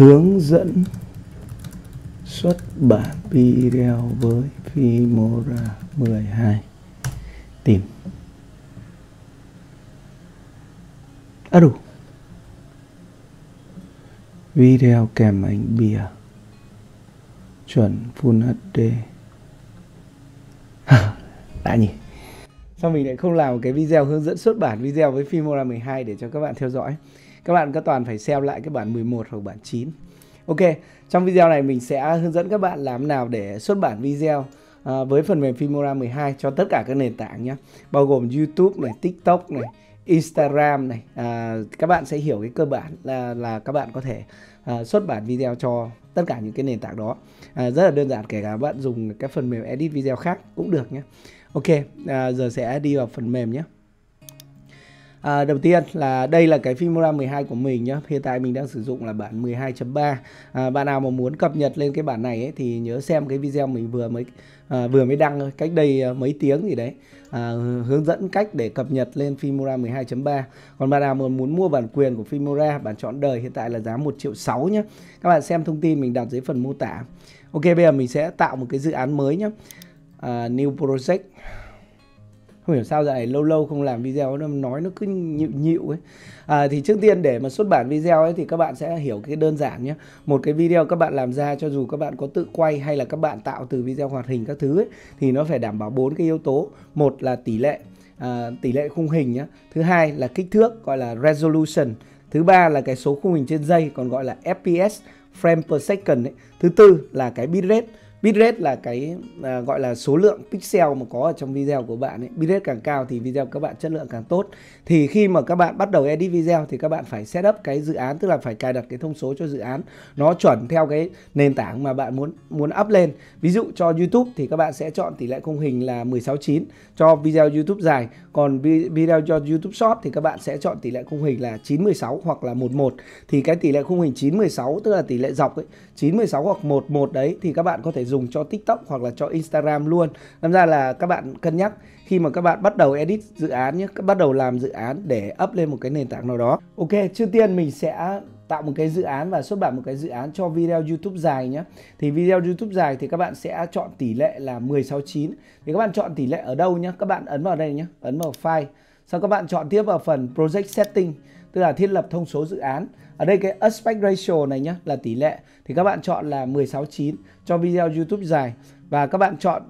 hướng dẫn xuất bản video với Filmora 12. Tìm. À đủ. Video kèm ảnh bìa chuẩn Full HD. Đã nhỉ. Sao mình lại không làm cái video hướng dẫn xuất bản video với Filmora 12 để cho các bạn theo dõi. Các bạn có toàn phải xem lại cái bản 11 hoặc bản 9. Ok, trong video này mình sẽ hướng dẫn các bạn làm nào để xuất bản video với phần mềm Filmora 12 cho tất cả các nền tảng nhé. Bao gồm YouTube này, TikTok này, Instagram này. Các bạn sẽ hiểu cái cơ bản là các bạn có thể xuất bản video cho tất cả những cái nền tảng đó. Rất là đơn giản, kể cả bạn dùng các phần mềm edit video khác cũng được nhé. Ok, giờ sẽ đi vào phần mềm nhé. Đầu tiên là đây là cái Filmora 12 của mình nhé. Hiện tại mình đang sử dụng là bản 12.3. Bạn nào mà muốn cập nhật lên cái bản này ấy, thì nhớ xem cái video mình vừa mới đăng thôi, cách đây mấy tiếng gì đấy, hướng dẫn cách để cập nhật lên Filmora 12.3. Còn bạn nào mà muốn mua bản quyền của Filmora, bản trọn đời hiện tại là giá 1,6 triệu nhé. Các bạn xem thông tin mình đặt dưới phần mô tả. Ok, bây giờ mình sẽ tạo một cái dự án mới nhé. New project. Không hiểu sao dạo này lâu lâu không làm video nó nói nó cứ nhịu ấy. Thì trước tiên để mà xuất bản video ấy thì các bạn sẽ hiểu cái đơn giản nhé. Một cái video các bạn làm ra, cho dù các bạn có tự quay hay là các bạn tạo từ video hoạt hình các thứ ấy, thì nó phải đảm bảo 4 cái yếu tố. Một là tỷ lệ khung hình nhé. Thứ hai là kích thước gọi là resolution. Thứ ba là cái số khung hình trên giây còn gọi là FPS, frame per second ấy. Thứ tư là cái bitrate. Bitrate là cái gọi là số lượng pixel mà có ở trong video của bạn ấy. Bitrate càng cao thì video các bạn chất lượng càng tốt. Thì khi mà các bạn bắt đầu edit video thì các bạn phải set up cái dự án, tức là phải cài đặt cái thông số cho dự án nó chuẩn theo cái nền tảng mà bạn muốn up lên. Ví dụ cho YouTube thì các bạn sẽ chọn tỷ lệ khung hình là 16:9 cho video YouTube dài. Còn video cho YouTube Short thì các bạn sẽ chọn tỷ lệ khung hình là 9:16 hoặc là 1:1. Thì cái tỷ lệ khung hình 9:16 tức là tỷ lệ dọc ấy, 9:16 hoặc 1:1 đấy thì các bạn có thể dùng cho TikTok hoặc là cho Instagram luôn. Làm ra là các bạn cân nhắc khi mà các bạn bắt đầu edit dự án nhé, bắt đầu làm dự án để up lên một cái nền tảng nào đó. Ok, trước tiên mình sẽ tạo một cái dự án và xuất bản một cái dự án cho video YouTube dài nhé. Thì video YouTube dài thì các bạn sẽ chọn tỷ lệ là 16:9. Thì các bạn chọn tỷ lệ ở đâu nhé? Các bạn ấn vào đây nhé, ấn vào file. Sau các bạn chọn tiếp vào phần project setting, tức là thiết lập thông số dự án. Ở đây cái aspect ratio này nhé, là tỷ lệ. Thì các bạn chọn là 16:9 cho video YouTube dài. Và các bạn chọn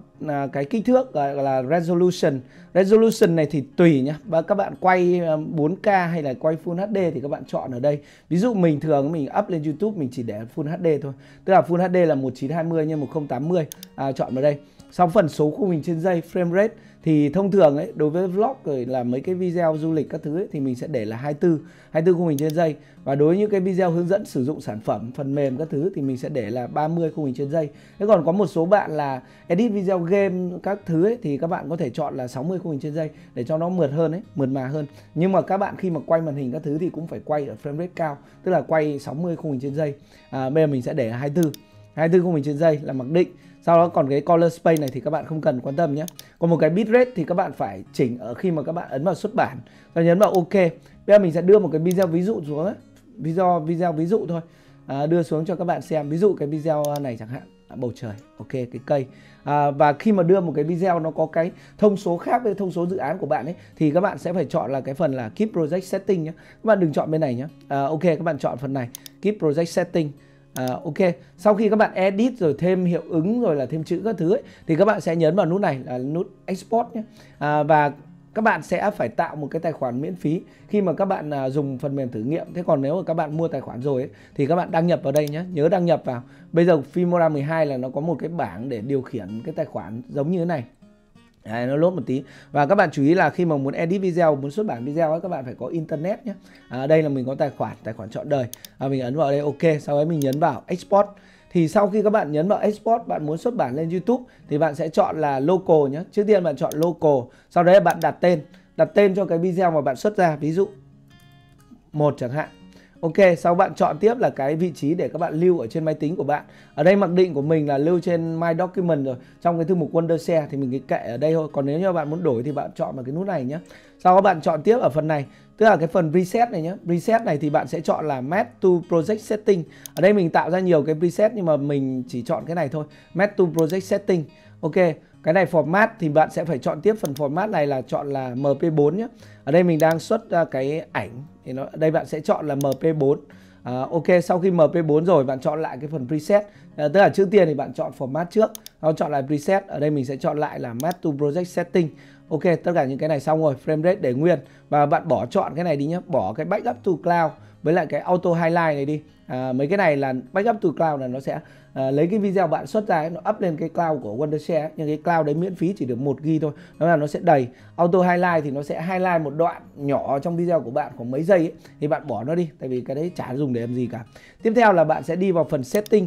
cái kích thước gọi là resolution. Resolution này thì tùy nhé. Và các bạn quay 4K hay là quay Full HD thì các bạn chọn ở đây. Ví dụ mình thường mình up lên YouTube mình chỉ để Full HD thôi. Tức là Full HD là 1920 x 1080. Chọn vào đây. Sau phần số khung hình trên giây, frame rate thì thông thường ấy, đối với vlog rồi là mấy cái video du lịch các thứ ấy, thì mình sẽ để là 24 khung hình trên giây. Và đối với những cái video hướng dẫn sử dụng sản phẩm, phần mềm các thứ thì mình sẽ để là 30 khung hình trên giây. Thế còn có một số bạn là edit video game các thứ ấy, thì các bạn có thể chọn là 60 khung hình trên giây để cho nó mượt hơn ấy, mượt mà hơn. Nhưng mà các bạn khi mà quay màn hình các thứ thì cũng phải quay ở frame rate cao, tức là quay 60 khung hình trên giây. Bây giờ mình sẽ để là 24 khung hình trên giây là mặc định. Sau đó còn cái color space này thì các bạn không cần quan tâm nhé. Còn một cái bitrate thì các bạn phải chỉnh ở khi mà các bạn ấn vào xuất bản, rồi nhấn vào OK. Bây giờ mình sẽ đưa một cái video ví dụ xuống ấy. Video ví dụ thôi, đưa xuống cho các bạn xem. Ví dụ cái video này chẳng hạn, bầu trời, OK, cái cây. Và khi mà đưa một cái video nó có cái thông số khác với thông số dự án của bạn ấy, thì các bạn sẽ phải chọn là cái phần là Keep Project Setting nhé. Các bạn đừng chọn bên này nhé. OK, các bạn chọn phần này, Keep Project Setting. Ok, sau khi các bạn edit rồi thêm hiệu ứng rồi là thêm chữ các thứ ấy, thì các bạn sẽ nhấn vào nút này là nút export nhé. Và các bạn sẽ phải tạo một cái tài khoản miễn phí khi mà các bạn dùng phần mềm thử nghiệm. Thế còn nếu mà các bạn mua tài khoản rồi ấy, thì các bạn đăng nhập vào đây nhé. Nhớ đăng nhập vào. Bây giờ Filmora 12 là nó có một cái bảng để điều khiển cái tài khoản giống như thế này. Đấy, nó lốp một tí. Và các bạn chú ý là khi mà muốn edit video, muốn xuất bản video ấy, các bạn phải có internet nhé. Đây là mình có tài khoản trọn đời. Mình ấn vào đây OK, sau đấy mình nhấn vào export. Thì sau khi các bạn nhấn vào export, bạn muốn xuất bản lên YouTube thì bạn sẽ chọn là local nhé. Trước tiên bạn chọn local, sau đấy bạn đặt tên cho cái video mà bạn xuất ra, ví dụ 1 chẳng hạn. OK, sau bạn chọn tiếp là cái vị trí để các bạn lưu ở trên máy tính của bạn. Ở đây mặc định của mình là lưu trên My Document rồi. Trong cái thư mục Wondershare thì mình cái kệ ở đây thôi. Còn nếu như bạn muốn đổi thì bạn chọn vào cái nút này nhé. Sau các bạn chọn tiếp ở phần này, tức là cái phần preset này nhé. Preset này thì bạn sẽ chọn là Match to Project Setting. Ở đây mình tạo ra nhiều cái preset nhưng mà mình chỉ chọn cái này thôi, Match to Project Setting. Ok, cái này format thì bạn sẽ phải chọn tiếp phần format này là chọn là MP4 nhé. Ở đây mình đang xuất ra cái ảnh thì nó, ở đây bạn sẽ chọn là MP4. Ok, sau khi MP4 rồi bạn chọn lại cái phần preset, tức là trước tiên thì bạn chọn format trước, nó chọn lại preset. Ở đây mình sẽ chọn lại là Match to Project Setting. Ok, tất cả những cái này xong rồi, frame rate để nguyên. Và bạn bỏ chọn cái này đi nhé, bỏ cái backup to cloud với lại cái auto highlight này đi. Mấy cái này là backup to cloud là nó sẽ lấy cái video bạn xuất ra ấy, nó up lên cái cloud của Wondershare ấy. Nhưng cái cloud đấy miễn phí chỉ được 1GB thôi, đó là nó sẽ đầy. Auto highlight thì nó sẽ highlight một đoạn nhỏ trong video của bạn khoảng mấy giây ấy. Thì bạn bỏ nó đi, tại vì cái đấy chả dùng để làm gì cả. Tiếp theo là bạn sẽ đi vào phần setting.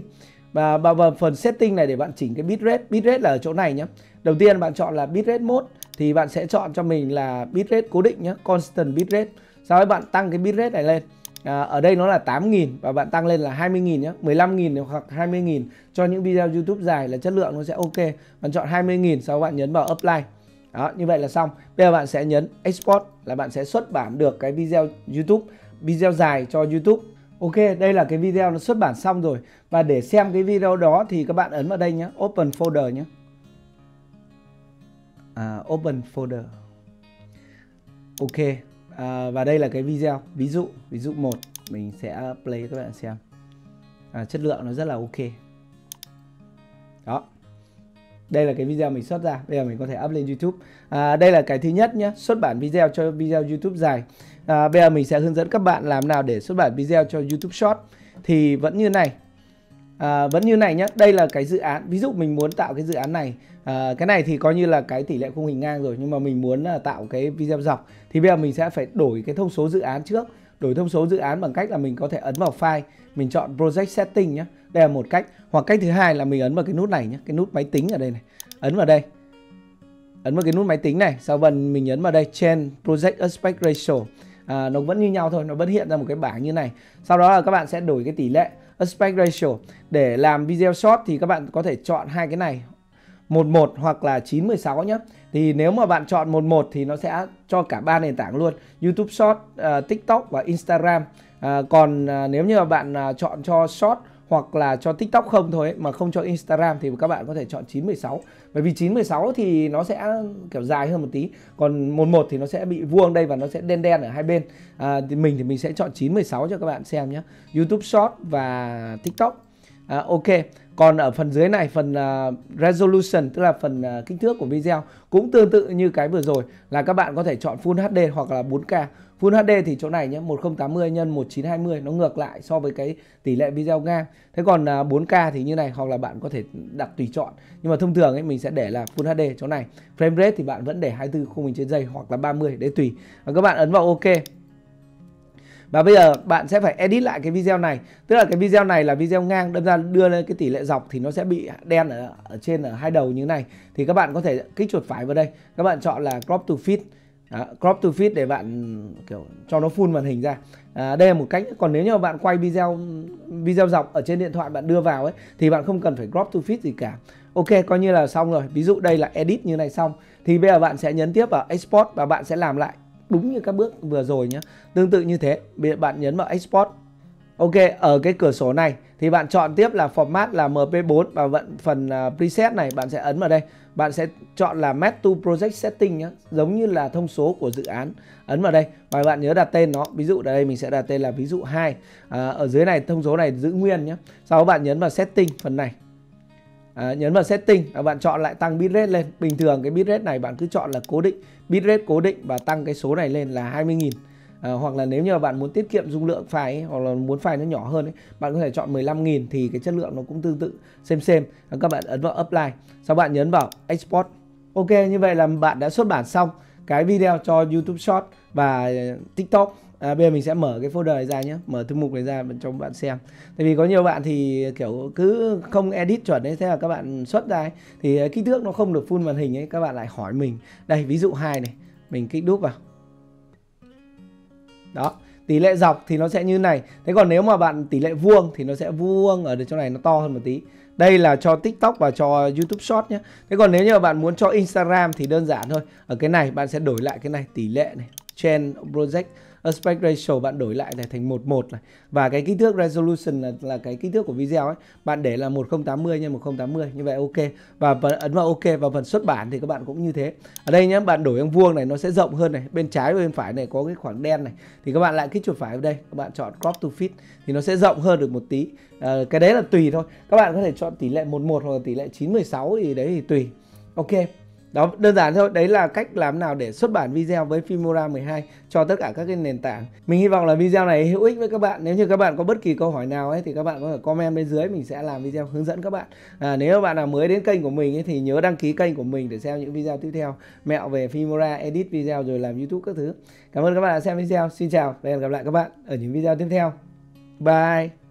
Và vào phần setting này để bạn chỉnh cái bitrate. Bitrate là ở chỗ này nhé. Đầu tiên bạn chọn là bitrate mode, thì bạn sẽ chọn cho mình là bitrate cố định nhé, constant bitrate. Sau đó bạn tăng cái bitrate này lên. Ở đây nó là 8.000 và bạn tăng lên là 20.000 nhé, 15.000 hoặc 20.000 cho những video YouTube dài là chất lượng nó sẽ ok. Bạn chọn 20.000, sau đó bạn nhấn vào apply. Đó, như vậy là xong. Bây giờ bạn sẽ nhấn export là bạn sẽ xuất bản được cái video YouTube, video dài cho YouTube. Ok, đây là cái video nó xuất bản xong rồi. Và để xem cái video đó thì các bạn ấn vào đây nhé, open folder nhé. Open folder. Ok. Và đây là cái video ví dụ 1, mình sẽ play các bạn xem. Chất lượng nó rất là ok. Đó, đây là cái video mình xuất ra, bây giờ mình có thể up lên YouTube. Đây là cái thứ nhất nhé, xuất bản video cho video YouTube dài. Bây giờ mình sẽ hướng dẫn các bạn làm nào để xuất bản video cho YouTube Short. Thì vẫn như này, vẫn như này nhé. Đây là cái dự án, ví dụ mình muốn tạo cái dự án này. Cái này thì coi như là cái tỷ lệ khung hình ngang rồi, nhưng mà mình muốn tạo cái video dọc. Thì bây giờ mình sẽ phải đổi cái thông số dự án trước. Đổi thông số dự án bằng cách là mình có thể ấn vào file, mình chọn project setting nhé. Đây là một cách, hoặc cách thứ hai là mình ấn vào cái nút này nhé, cái nút máy tính ở đây này. Ấn vào đây, ấn vào cái nút máy tính này, sau đó mình ấn vào đây change project aspect ratio. Nó vẫn như nhau thôi, nó vẫn hiện ra một cái bảng như này. Sau đó là các bạn sẽ đổi cái tỷ lệ aspect ratio. Để làm video short thì các bạn có thể chọn hai cái này, 11 hoặc là 9:16 nhé. Thì nếu mà bạn chọn 11 thì nó sẽ cho cả ba nền tảng luôn, YouTube Short, TikTok và Instagram. Còn nếu như mà bạn chọn cho Short hoặc là cho TikTok không thôi ấy, mà không cho Instagram thì các bạn có thể chọn 9:16. Bởi vì 9:16 thì nó sẽ kiểu dài hơn một tí, còn 11 thì nó sẽ bị vuông đây và nó sẽ đen đen ở hai bên. Thì mình sẽ chọn 9:16 cho các bạn xem nhé, YouTube Short và TikTok. Ok, còn ở phần dưới này, phần resolution, tức là phần kích thước của video, cũng tương tự như cái vừa rồi là các bạn có thể chọn Full HD hoặc là 4K. Full HD thì chỗ này nhé, 1080 x 1920, nó ngược lại so với cái tỷ lệ video ngang. Thế còn 4K thì như này, hoặc là bạn có thể đặt tùy chọn. Nhưng mà thông thường ấy, mình sẽ để là Full HD chỗ này. Frame rate thì bạn vẫn để 24 khung hình trên giây hoặc là 30 để tùy. Và các bạn ấn vào OK. Và bây giờ bạn sẽ phải edit lại cái video này. Tức là cái video này là video ngang, đâm ra đưa lên cái tỷ lệ dọc thì nó sẽ bị đen ở trên ở hai đầu như thế này. Thì các bạn có thể kích chuột phải vào đây, các bạn chọn là crop to fit. Crop to fit để bạn kiểu cho nó full màn hình ra. Đây là một cách. Còn nếu như bạn quay video dọc ở trên điện thoại bạn đưa vào ấy, thì bạn không cần phải crop to fit gì cả. Ok, coi như là xong rồi. Ví dụ đây là edit như này xong. Thì bây giờ bạn sẽ nhấn tiếp vào export và bạn sẽ làm lại đúng như các bước vừa rồi nhé, tương tự như thế. Bạn nhấn vào export. Ok, ở cái cửa sổ này thì bạn chọn tiếp là format là MP4 và phần preset này bạn sẽ ấn vào đây. Bạn sẽ chọn là Match to Project Setting nhé, giống như là thông số của dự án. Ấn vào đây và bạn nhớ đặt tên nó. Ví dụ đây mình sẽ đặt tên là ví dụ 2. Ở dưới này thông số này giữ nguyên nhé. Sau đó bạn nhấn vào setting phần này. Nhấn vào setting và bạn chọn lại tăng bitrate lên. Bình thường cái bitrate này bạn cứ chọn là cố định, bitrate cố định, và tăng cái số này lên là 20.000. Hoặc là nếu như bạn muốn tiết kiệm dung lượng file ấy, hoặc là muốn file nó nhỏ hơn ấy, bạn có thể chọn 15.000 thì cái chất lượng nó cũng tương tự xem. Các bạn ấn vào apply, sau bạn nhấn vào export. Ok, như vậy là bạn đã xuất bản xong cái video cho YouTube Short và TikTok. Bây giờ mình sẽ mở cái folder này ra nhé, mở thư mục này ra cho bạn xem. Tại vì có nhiều bạn thì kiểu cứ không edit chuẩn ấy, thế là các bạn xuất ra ấy, thì kích thước nó không được full màn hình ấy, các bạn lại hỏi mình. Đây, ví dụ 2 này, mình kích đúp vào. Đó, Tỷ lệ dọc thì nó sẽ như này. Thế còn nếu mà bạn tỷ lệ vuông thì nó sẽ vuông ở chỗ này, nó to hơn một tí. Đây là cho TikTok và cho YouTube Shorts nhé. Thế còn nếu như bạn muốn cho Instagram thì đơn giản thôi. Ở cái này bạn sẽ đổi lại cái này, tỷ lệ này, trend project, aspect ratio bạn đổi lại này thành 11 này. Và cái kích thước resolution là cái kích thước của video ấy, bạn để là 1080 x 1080, như vậy ok. Và ấn vào ok. Và phần xuất bản thì các bạn cũng như thế. Ở đây nhé, bạn đổi sang vuông này nó sẽ rộng hơn này. Bên trái và bên phải này có cái khoảng đen này thì các bạn lại kích chuột phải vào đây, các bạn chọn crop to fit thì nó sẽ rộng hơn được một tí. Cái đấy là tùy thôi. Các bạn có thể chọn tỷ lệ 11 hoặc là tỷ lệ 9:16 thì đấy thì tùy. Ok. Đó, đơn giản thôi, đấy là cách làm nào để xuất bản video với Filmora 12 cho tất cả các cái nền tảng. Mình hy vọng là video này hữu ích với các bạn. Nếu như các bạn có bất kỳ câu hỏi nào ấy thì các bạn có thể comment bên dưới, mình sẽ làm video hướng dẫn các bạn. Nếu bạn nào mới đến kênh của mình ấy, thì nhớ đăng ký kênh của mình để xem những video tiếp theo, mẹo về Filmora, edit video rồi làm YouTube các thứ. Cảm ơn các bạn đã xem video. Xin chào và hẹn gặp lại các bạn ở những video tiếp theo. Bye.